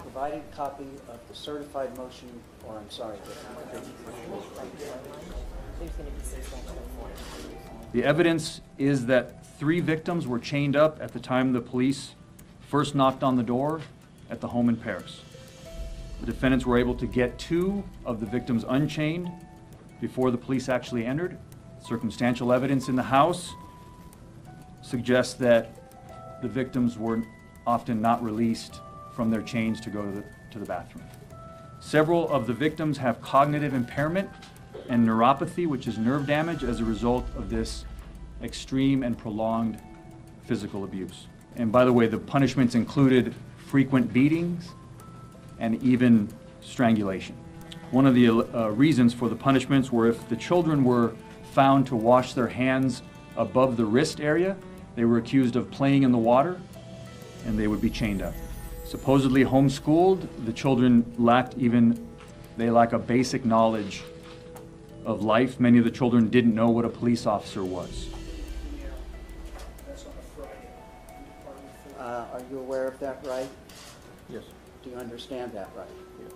provided copy of the certified motion, or I'm sorry. The evidence is that 3 victims were chained up at the time the police first knocked on the door at the home in Paris. The defendants were able to get 2 of the victims unchained before the police actually entered. Circumstantial evidence in the house suggests that the victims were often not released from their chains to go to the bathroom. Several of the victims have cognitive impairment and neuropathy, which is nerve damage as a result of this extreme and prolonged physical abuse. And by the way, the punishments included frequent beatings and even strangulation. One of the reasons for the punishments were if the children were found to wash their hands above the wrist area, they were accused of playing in the water and they would be chained up. Supposedly homeschooled, the children lack a basic knowledge of life. Many of the children didn't know what a police officer was. Are you aware of that, right? Yes. Do you understand that, right? Yeah.